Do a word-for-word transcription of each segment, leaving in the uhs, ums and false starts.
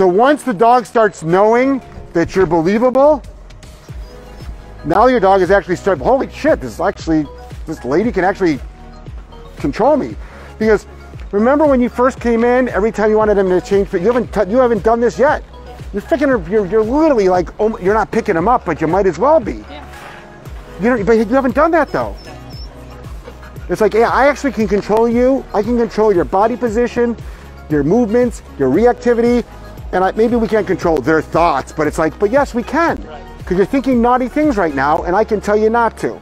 So once the dog starts knowing that you're believable, now your dog is actually starting, holy shit, this is actually, this lady can actually control me. Because remember when you first came in, every time you wanted them to change, but you haven't, t you haven't done this yet. You're picking her, you're, you're literally like, oh, you're not picking them up, but you might as well be. Yeah. You don't, but you haven't done that though. It's like, yeah, I actually can control you. I can control your body position, your movements, your reactivity, and I, maybe we can't control their thoughts, but it's like, but yes, we can. Because you're thinking naughty things right now, and I can tell you not to.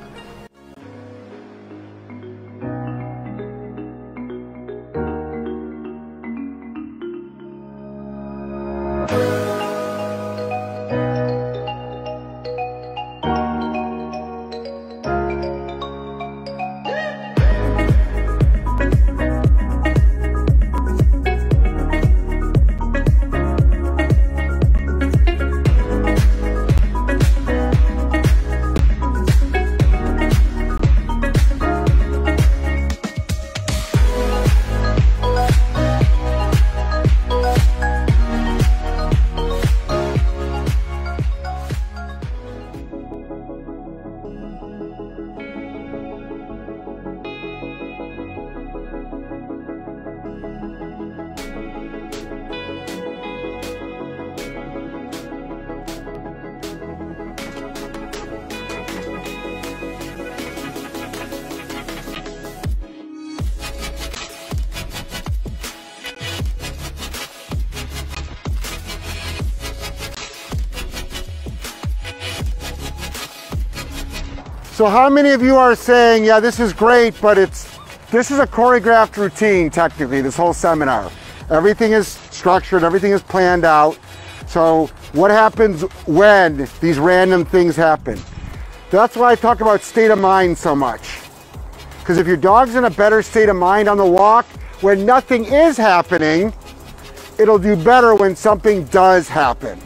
So how many of you are saying, yeah, this is great, but it's, this is a choreographed routine, technically, this whole seminar. Everything is structured, everything is planned out. So what happens when these random things happen? That's why I talk about state of mind so much. Because if your dog's in a better state of mind on the walk, when nothing is happening, it'll do better when something does happen.